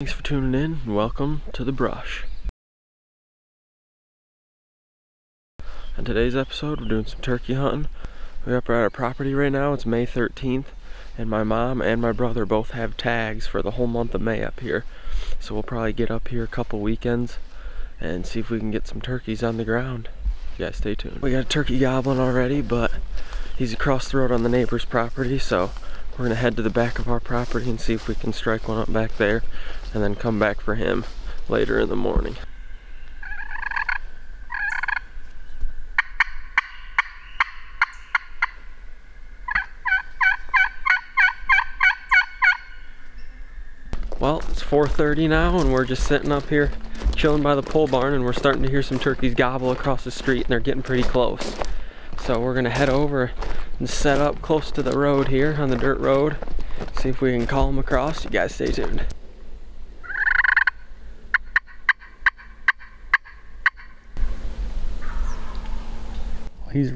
Thanks for tuning in and welcome to The Brush. In today's episode, we're doing some turkey hunting. We're up at our property right now. It's May 13th, and my mom and my brother both have tags for the whole month of May up here. So we'll probably get up here a couple weekends and see if we can get some turkeys on the ground. You guys stay tuned. We got a turkey gobbling already, but he's across the road on the neighbor's property, so we're gonna head to the back of our property and see if we can strike one up back there and then come back for him later in the morning. Well, it's 4:30 now and we're just sitting up here chilling by the pole barn, and we're starting to hear some turkeys gobble across the street, and they're getting pretty close. So we're gonna head over and set up close to the road here on the dirt road, see if we can call them across. You guys stay tuned. He's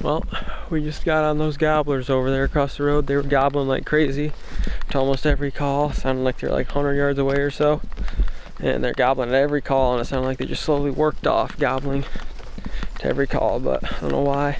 well, we just got on those gobblers over there across the road. They were gobbling like crazy to almost every call. Sounded like they're like 100 yards away or so. And they're gobbling at every call, and it sounded like they just slowly worked off gobbling to every call, but I don't know why.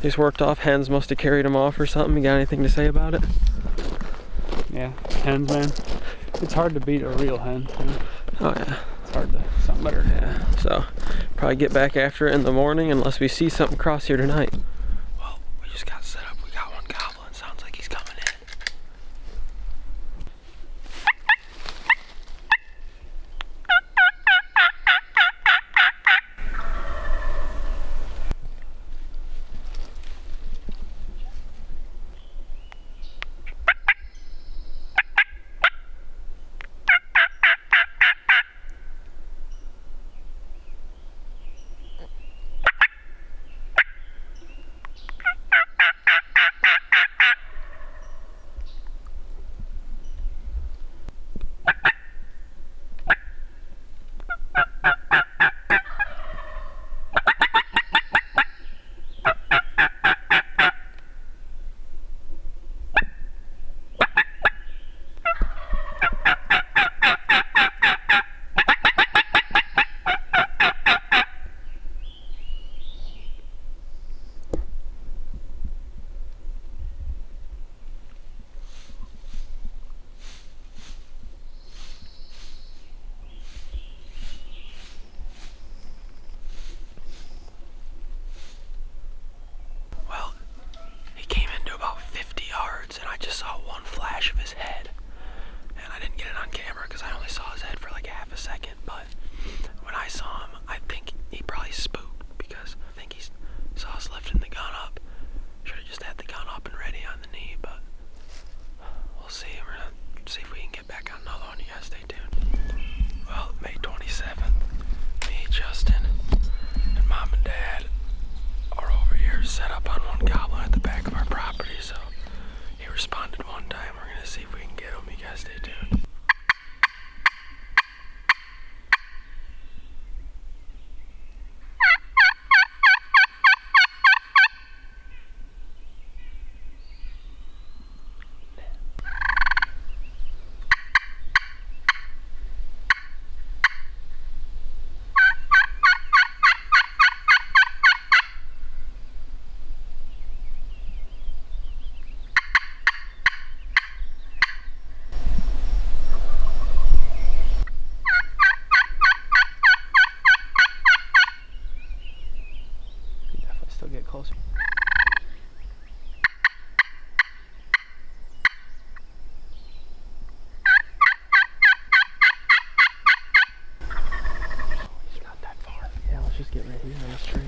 They just worked off. Hens must have carried them off or something. You got anything to say about it? Yeah, hens, man. It's hard to beat a real hen. You know? Oh yeah. Hard to something better. Yeah, so probably get back after it in the morning unless we see something cross here tonight. Well, we just got set up. We got one goblin. Sounds like he's coming in of his head, and I didn't get it on camera because I only saw his head for like half a second, but when I saw him, I think he probably spooked because I think he saw us lifting the gun up. Should have just had the gun up and ready on the knee, but we'll see. We're gonna see if we can get back on another one. You guys stay tuned. Well, May 27th, me, Justin, and Mom and Dad are over here set up on one goblin at the back of our property, so he responded one time. We're gonna see if we can get him. You guys stay tuned. Get closer. He's not that far. Yeah, let's just get right here. this tree.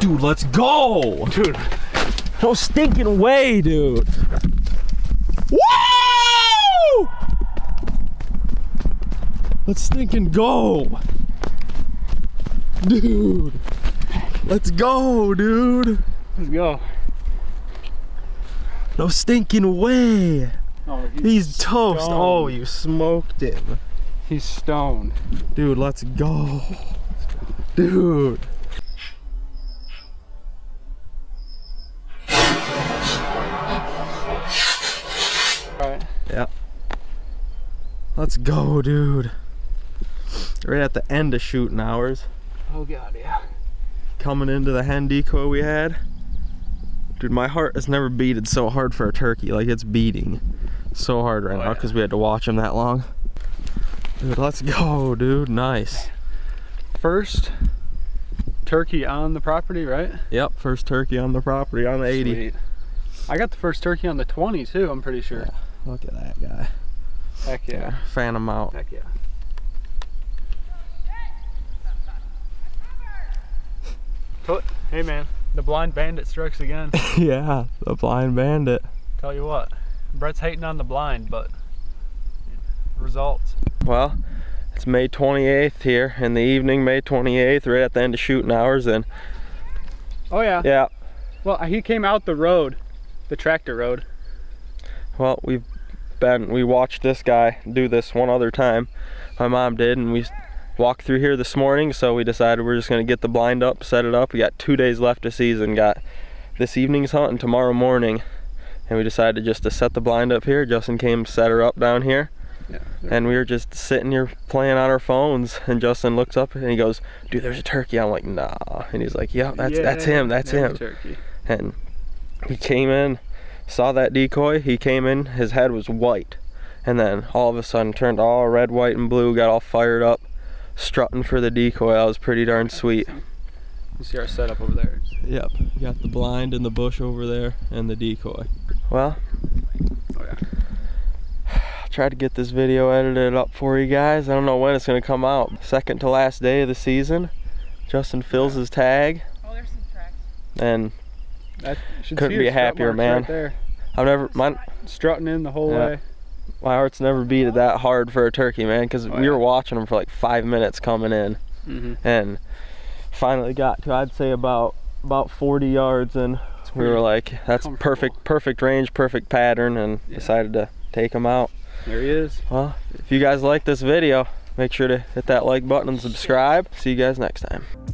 Dude, let's go! Dude, no stinking way, dude. Woo! Let's stinking go! Dude, let's go, dude. Let's go. No stinking way. Oh, he's toast. Stoned. Oh, you smoked him. He's stoned. Dude, let's go. Dude. Alright. Yeah. Let's go, dude. Right at the end of shooting hours. Oh god, yeah. Coming into the hen decoy we had. Dude, my heart has never beated so hard for a turkey. Like, it's beating so hard right now because we had to watch him that long. Dude, let's go, dude. Nice. First turkey on the property, right? Yep, first turkey on the property on the 80. Sweet. I got the first turkey on the 20 too, I'm pretty sure. Yeah, look at that guy. Heck yeah. Fan him out. Heck yeah. Hey man, the blind bandit strikes again. Yeah, the blind bandit. Tell you what, Brett's hating on the blind, but results. Well, it's May 28th here in the evening, May 28th, right at the end of shooting hours. And oh yeah. Yeah. Well, he came out the road, the tractor road. Well, we watched this guy do this one other time. My mom did, and we walked through here this morning, so we decided we're just gonna get the blind up, set it up. We got 2 days left of season, got this evening's hunt and tomorrow morning, and we decided just to set the blind up here. Justin came, set her up down here, yeah, and we were just sitting here playing on our phones, and Justin looks up and he goes, dude, there's a turkey. I'm like, nah, and he's like, yeah, that's him, that's him. Turkey. And he came in, saw that decoy, he came in, his head was white, and then all of a sudden turned all red, white, and blue, got all fired up, strutting for the decoy. That was pretty darn sweet. You see our setup over there? Yep, you got the blind and the bush over there and the decoy. Well, oh yeah. Try to get this video edited up for you guys. I don't know when it's gonna come out. Second to last day of the season. Justin fills his tag. Oh, there's some tracks. And I couldn't be happier, man. Right there. I've never, strutting in the whole way. My heart's never beated that hard for a turkey, man, because we were watching them for like 5 minutes coming in, and finally got to, I'd say, about 40 yards, and we were like, that's perfect range, perfect pattern, and decided to take him out. There he is. Well, if you guys like this video, make sure to hit that like button and subscribe. See you guys next time.